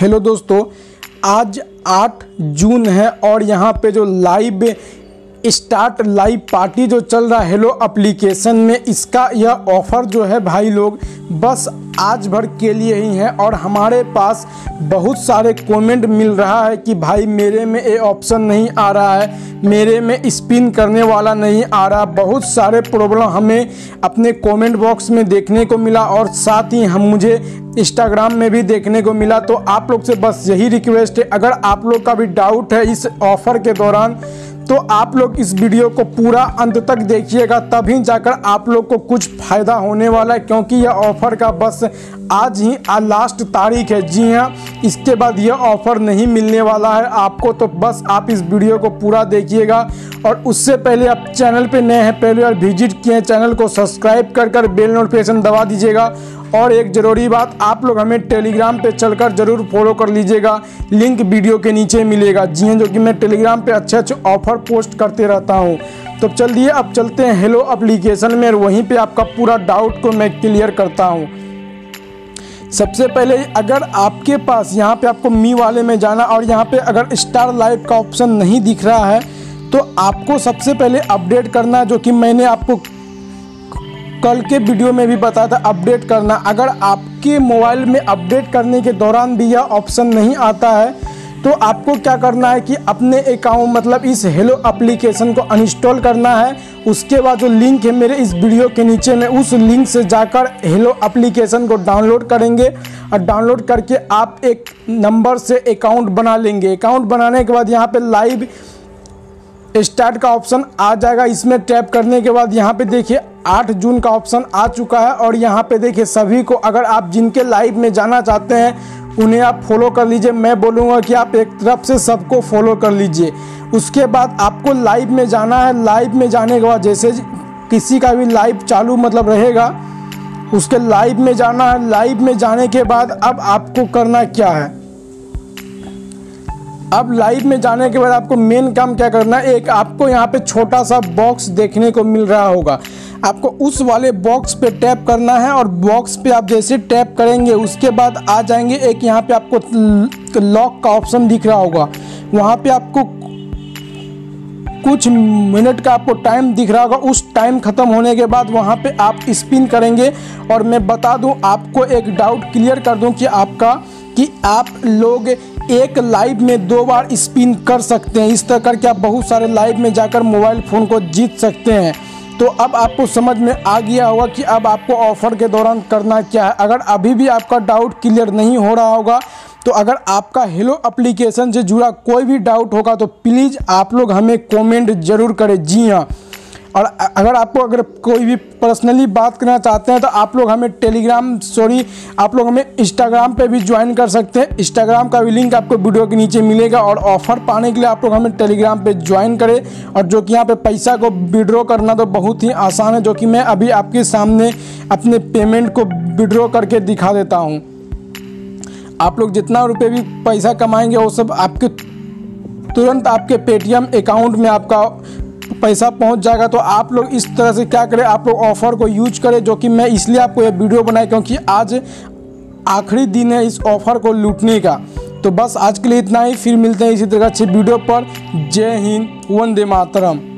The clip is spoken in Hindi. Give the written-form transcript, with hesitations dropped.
हेलो दोस्तों, आज 8 जून है और यहाँ पे जो लाइव स्टार्ट लाइव पार्टी जो चल रहा है हेलो एप्लीकेशन में, इसका यह ऑफ़र जो है भाई लोग बस आज भर के लिए ही है। और हमारे पास बहुत सारे कमेंट मिल रहा है कि भाई मेरे में ये ऑप्शन नहीं आ रहा है, मेरे में स्पिन करने वाला नहीं आ रहा। बहुत सारे प्रॉब्लम हमें अपने कमेंट बॉक्स में देखने को मिला और साथ ही हम मुझे इंस्टाग्राम में भी देखने को मिला। तो आप लोग से बस यही रिक्वेस्ट है, अगर आप लोग का भी डाउट है इस ऑफ़र के दौरान तो आप लोग इस वीडियो को पूरा अंत तक देखिएगा, तभी जाकर आप लोग को कुछ फ़ायदा होने वाला है। क्योंकि यह ऑफ़र का बस आज ही लास्ट तारीख है। जी हाँ, इसके बाद यह ऑफ़र नहीं मिलने वाला है आपको। तो बस आप इस वीडियो को पूरा देखिएगा। और उससे पहले आप चैनल पे नए हैं, पहले बार विजिट किए, चैनल को सब्सक्राइब कर बेल नोटिफिकेशन दबा दीजिएगा। और एक ज़रूरी बात, आप लोग हमें टेलीग्राम पे चलकर ज़रूर फॉलो कर लीजिएगा, लिंक वीडियो के नीचे मिलेगा। जी हाँ, जो कि मैं टेलीग्राम पे अच्छे अच्छे ऑफ़र पोस्ट करते रहता हूँ। तो चलिए अब चलते हैं हेलो एप्लीकेशन में और वहीं पे आपका पूरा डाउट को मैं क्लियर करता हूँ। सबसे पहले अगर आपके पास यहाँ पर आपको मी वाले में जाना और यहाँ पर अगर स्टार लाइव का ऑप्शन नहीं दिख रहा है तो आपको सबसे पहले अपडेट करना, जो कि मैंने आपको कल के वीडियो में भी बताया था अपडेट करना। अगर आपके मोबाइल में अपडेट करने के दौरान भी यह ऑप्शन नहीं आता है तो आपको क्या करना है कि अपने अकाउंट मतलब इस हेलो एप्लीकेशन को अनइंस्टॉल करना है। उसके बाद जो लिंक है मेरे इस वीडियो के नीचे में, उस लिंक से जाकर हेलो एप्लीकेशन को डाउनलोड करेंगे और डाउनलोड करके आप एक नंबर से अकाउंट बना लेंगे। अकाउंट बनाने के बाद यहाँ पर लाइव स्टार्ट का ऑप्शन आ जाएगा। इसमें टैप करने के बाद यहाँ पे देखिए 8 जून का ऑप्शन आ चुका है। और यहाँ पे देखिए सभी को, अगर आप जिनके लाइव में जाना चाहते हैं उन्हें आप फॉलो कर लीजिए। मैं बोलूँगा कि आप एक तरफ से सबको फॉलो कर लीजिए। उसके बाद आपको लाइव में जाना है। लाइव में जाने के बाद जैसे किसी का भी लाइव चालू मतलब रहेगा, उसके लाइव में जाना है। लाइव में जाने के बाद अब आपको करना क्या है, अब लाइव में जाने के बाद आपको मेन काम क्या करना है, एक आपको यहाँ पे छोटा सा बॉक्स देखने को मिल रहा होगा, आपको उस वाले बॉक्स पे टैप करना है। और बॉक्स पे आप जैसे टैप करेंगे उसके बाद आ जाएंगे, एक यहाँ पे आपको लॉक का ऑप्शन दिख रहा होगा, वहाँ पे आपको कुछ मिनट का आपको टाइम दिख रहा होगा। उस टाइम ख़त्म होने के बाद वहाँ पे आप स्पिन करेंगे। और मैं बता दूँ आपको, एक डाउट क्लियर कर दूँ कि आपका कि आप लोग एक लाइव में 2 बार स्पिन कर सकते हैं। इस तरह करके आप बहुत सारे लाइव में जाकर मोबाइल फ़ोन को जीत सकते हैं। तो अब आपको समझ में आ गया होगा कि अब आपको ऑफ़र के दौरान करना क्या है। अगर अभी भी आपका डाउट क्लियर नहीं हो रहा होगा तो अगर आपका हेलो एप्लीकेशन से जुड़ा कोई भी डाउट होगा तो प्लीज़ आप लोग हमें कमेंट ज़रूर करें। जी हाँ, और अगर आपको अगर कोई भी पर्सनली बात करना चाहते हैं तो आप लोग हमें इंस्टाग्राम पे भी ज्वाइन कर सकते हैं। इंस्टाग्राम का भी लिंक आपको वीडियो के नीचे मिलेगा। और ऑफ़र पाने के लिए आप लोग हमें टेलीग्राम पे ज्वाइन करें। और जो कि यहाँ पे पैसा को विड्रॉ करना तो बहुत ही आसान है, जो कि मैं अभी आपके सामने अपने पेमेंट को विड्रॉ करके दिखा देता हूँ। आप लोग जितना रुपये भी पैसा कमाएँगे वो सब आपके तुरंत आपके पेटीएम अकाउंट में आपका पैसा पहुंच जाएगा। तो आप लोग इस तरह से क्या करें, आप लोग ऑफ़र को यूज करें, जो कि मैं इसलिए आपको यह वीडियो बनाई क्योंकि आज आखिरी दिन है इस ऑफ़र को लूटने का। तो बस आज के लिए इतना ही, फिर मिलते हैं इसी तरह अच्छी वीडियो पर। जय हिंद, वंदे मातरम।